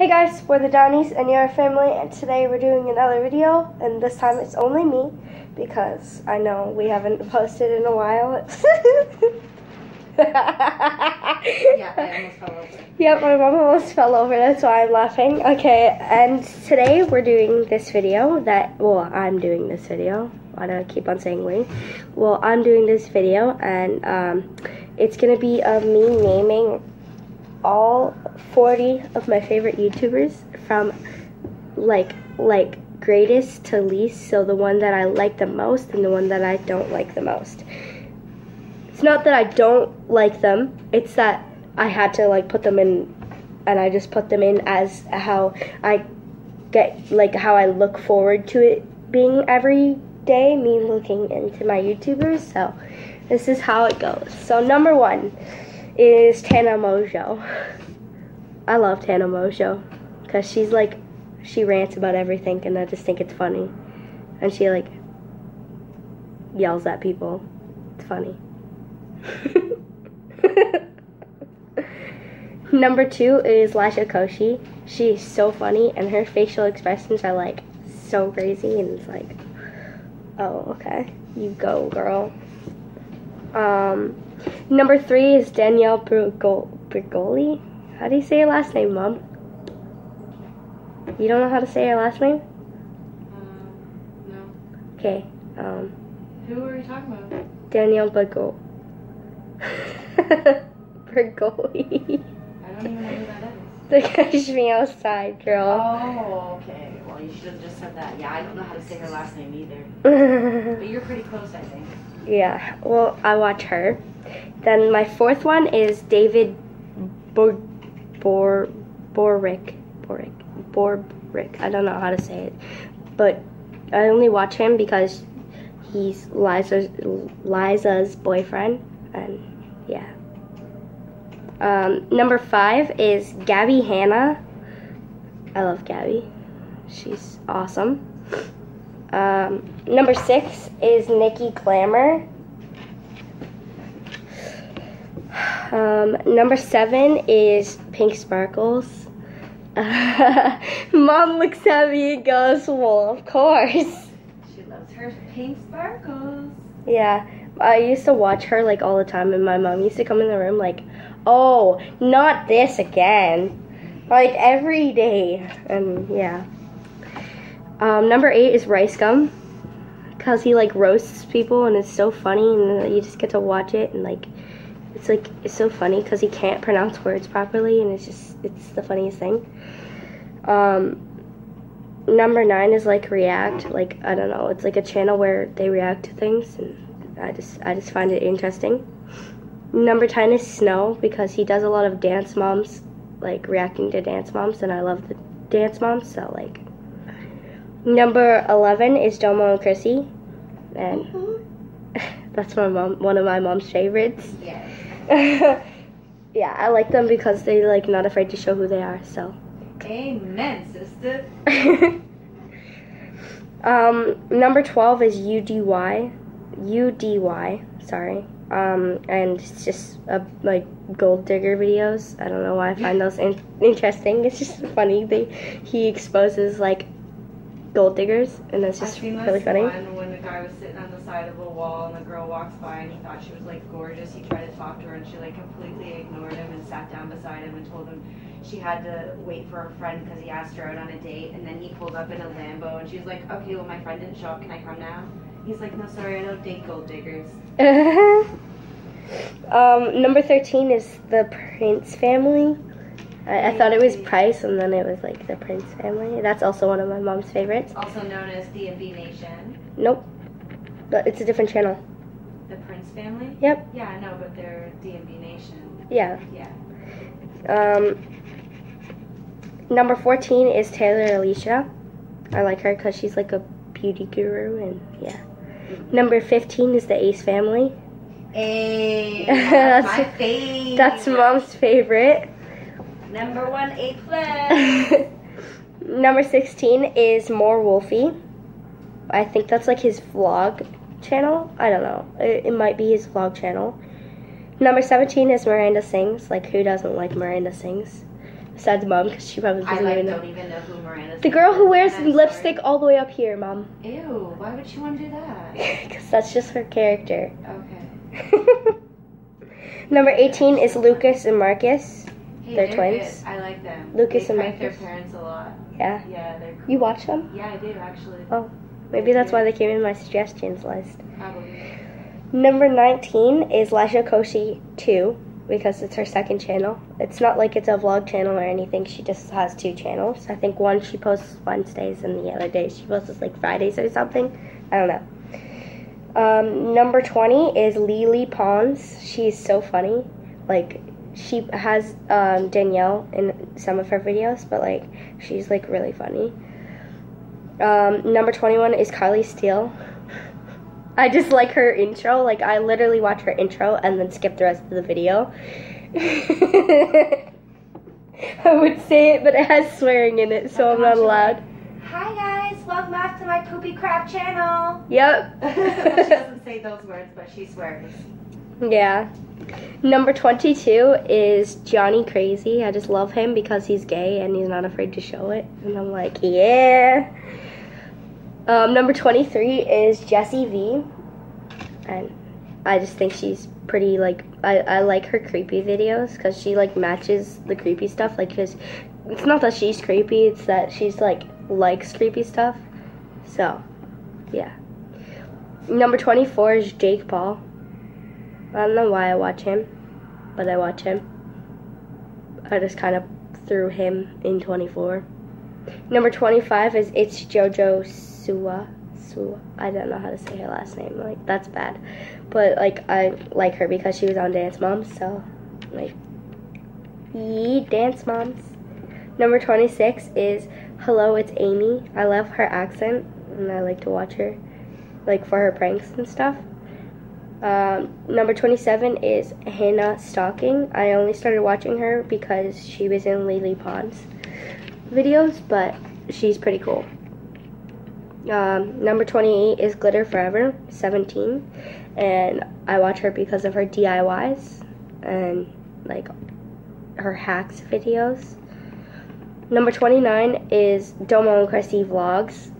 Hey guys, we're the Downies and you're a family, and today we're doing another video, and this time it's only me because I know we haven't posted in a while. Yeah, I almost fell over. Yep, my mom almost fell over, that's why I'm laughing. Okay, and today we're doing this video that, well, I'm doing this video. Why do I keep on saying we? Well, I'm doing this video, and it's going to be of me naming all 40 of my favorite YouTubers from like greatest to least, so the one that I like the most and the one that I don't like the most. It's not that I don't like them, it's that I had to like put them in, and I just put them in as how I get, like how I look forward to it being every day, me looking into my YouTubers. So this is how it goes. So number one is Tana Mongeau. I love Tana Mongeau because she's like, she rants about everything and I just think it's funny, and she like yells at people. It's funny. Number two is Lasha Koshi. She's so funny, and her facial expressions are like so crazy, and it's like, oh, okay, you go, girl. Number three is Danielle Bregoli. How do you say her last name, Mom? You don't know how to say her last name? No. Okay. Who are you talking about? Danielle Bregoli. Bregoli. I don't even know who that is. The catch me outside, girl. Oh, okay. Well, you should have just said that. Yeah, I don't know how to say her last name either. But you're pretty close, I think. Yeah, well, I watch her. Then my fourth one is David Dobrik. I don't know how to say it, but I only watch him because he's Liza's boyfriend, and yeah. Number five is Gabbie Hanna. I love Gabbie. She's awesome. Number six is Nikki Glamour. Number seven is Pink Sparkles. Mom looks at me and goes, well, of course. She loves her Pink Sparkles. Yeah, I used to watch her like all the time, and my mom used to come in the room like, oh, not this again. Like every day, and yeah. Number eight is RiceGum, because he like roasts people and it's so funny, and you just get to watch it, and like it's so funny because he can't pronounce words properly, and it's the funniest thing. Number nine is like react, like I don't know, it's like a channel where they react to things, and I just find it interesting. Number 10 is Snow, because he does a lot of Dance Moms, like reacting to Dance Moms, and I love the Dance Moms, so like. Number 11 is Domo and Crissy, and that's my mom, one of my mom's favorites. Yeah. Yeah, I like them because they're like not afraid to show who they are. So. Amen, sister. Number 12 is UDY. Sorry. And it's just like gold digger videos. I don't know why I find those interesting. It's just funny. He exposes like gold diggers, and that's just really funny. When the guy was sitting on the side of a wall and the girl walks by and he thought she was like gorgeous, he tried to talk to her and she like completely ignored him and sat down beside him and told him she had to wait for her friend because he asked her out on a date, and then he pulled up in a Lambo and she was like, okay, well my friend didn't show up, can I come now? He's like, no, sorry, I don't date gold diggers. Number 13 is the Prince Family. I thought it was Price, and then it was like the Prince Family. That's also one of my mom's favorites. Also known as DMV Nation. Nope. But it's a different channel. The Prince Family? Yep. Yeah, I know, but they're DMV Nation. Yeah. Yeah. Number 14 is Taylor Alicia. I like her because she's like a beauty guru, and yeah. Number 15 is the Ace Family. Hey, that's my favorite. That's mom's favorite. Number 1 8 plus. Number 16 is More Wolfie. I think that's like his vlog channel. I don't know. It might be his vlog channel. Number 17 is Miranda Sings. Like, who doesn't like Miranda Sings? besides mom, because she probably doesn't even know who Miranda Sings. The girl who wears lipstick all the way up here, mom. Ew, why would she want to do that? Because that's just her character. Okay. Number 18 is Lucas and Marcus. Hey, they're twins. Good. I like them. They prank their parents a lot. Yeah? Yeah, they're cool. You watch them? Yeah, I do, actually. Oh, maybe that's why they came in my suggestions list. Probably. Number 19 is Lasha Koshi 2, because it's her second channel. It's not like it's a vlog channel or anything. She just has two channels. I think one she posts Wednesdays and the other day she posts like Fridays or something. I don't know. Number 20 is Lily Pons. She's so funny. Like, she has Danielle in some of her videos, but like she's like really funny. Number 21 is Carly Steele. I just like her intro. Like, I literally watch her intro and then skip the rest of the video. I would say it, but it has swearing in it, so I'm not allowed. Hi guys, welcome back to my poopy crap channel. Yep. She doesn't say those words, but she swears. Yeah. Number 22 is Johnny Crazy. I just love him because he's gay and he's not afraid to show it. And I'm like, yeah. Number 23 is Jessie V. And I just think she's pretty, like, I like her creepy videos because she, like, matches the creepy stuff. Like, because it's not that she's creepy, it's that she's, like, likes creepy stuff. So, yeah. Number 24 is Jake Paul. I don't know why I watch him, but I watch him. I just kind of threw him in 24. Number 25 is JoJo Siwa. I don't know how to say her last name. Like, that's bad. But, like, I like her because she was on Dance Moms, so, like, yee, Dance Moms. Number 26 is Hello, It's Amy. I love her accent, and I like to watch her, like, for her pranks and stuff. Number 27 is Hannah Stocking. I only started watching her because she was in Lily Pons videos, but she's pretty cool. Number 28 is Glitter Forever 17, and I watch her because of her DIYs and, like, her hacks videos. Number 29 is Domo and Crissy vlogs.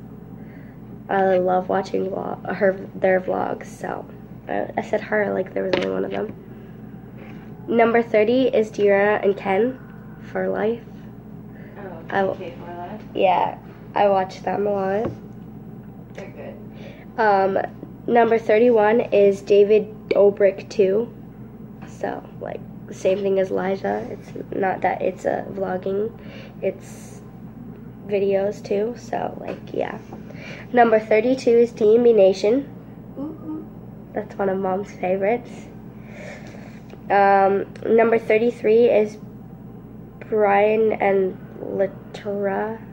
I love watching their vlogs, so... I said her like there was only one of them. Number 30 is De'arra and Ken 4 Life. Oh, okay, 4 Life? Yeah, I watch them a lot. They're good. Number 31 is David Dobrik 2. So, like, same thing as Liza. It's not that it's a vlogging, it's videos too. So, like, yeah. Number 32 is DMV Nation. That's one of mom's favorites. Number 33 is Brian and Letura.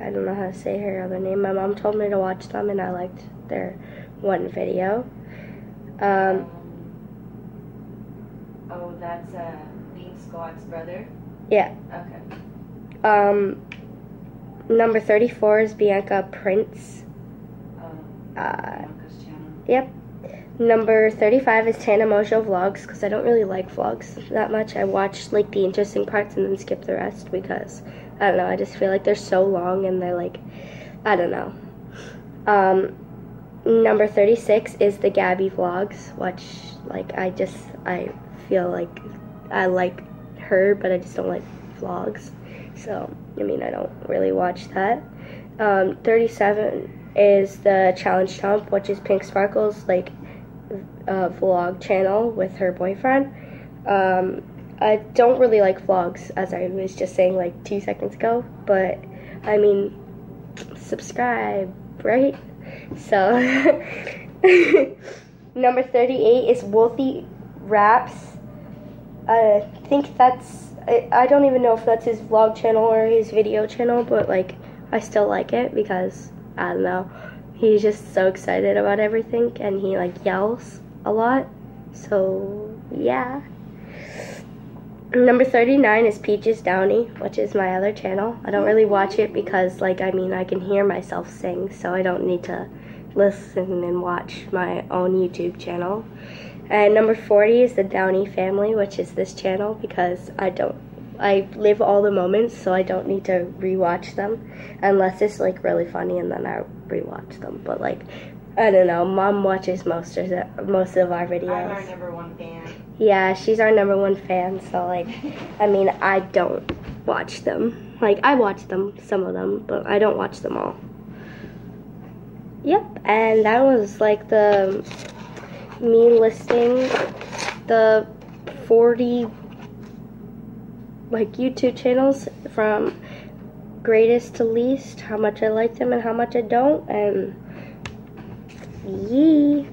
I don't know how to say her other name. My mom told me to watch them, and I liked their one video. That's Bean Squad's brother? Yeah. Okay. Number 34 is Bianca Prince. Bianca's channel. Yep. Number 35 is Tana Mongeau vlogs, because I don't really like vlogs that much. I watch, like, the interesting parts and then skip the rest because, I don't know, I just feel like they're so long and they're, like, I don't know. Number 36 is the Gabbie vlogs, which, like, I feel like I like her, but I just don't like vlogs. So, I mean, I don't really watch that. 37 is the Challenge Chomp, which is Pink Sparkles, like, vlog channel with her boyfriend. I don't really like vlogs, as I was just saying like 2 seconds ago, but I mean, subscribe, right? So, number 38 is Wolfie Raps. I think that's, I don't even know if that's his vlog channel or his video channel, but like, I still like it because, I don't know, he's just so excited about everything and he like yells a lot, so yeah. Number 39 is Peaches Downy, which is my other channel. I don't really watch it because, like, I mean, I can hear myself sing, so I don't need to listen and watch my own YouTube channel. And number 40 is the Downey Family, which is this channel, because I don't I live all the moments, so I don't need to rewatch them unless it's like really funny, and then I rewatch them. But like, I don't know. Mom watches most of our videos. I'm our #1 fan. Yeah, she's our #1 fan. So like, I mean, I don't watch them. Like, I watch them, some of them, but I don't watch them all. Yep, and that was like the me listing the 40 like YouTube channels from greatest to least, how much I like them and how much I don't, and yee.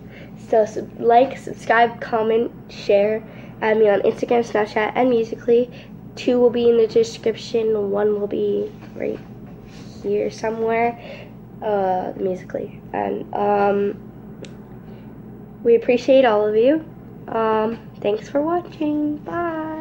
So like, subscribe, comment, share, add me on Instagram, Snapchat, and Musical.ly. 2 will be in the description, 1 will be right here somewhere, Musical.ly. And we appreciate all of you. Thanks for watching. Bye.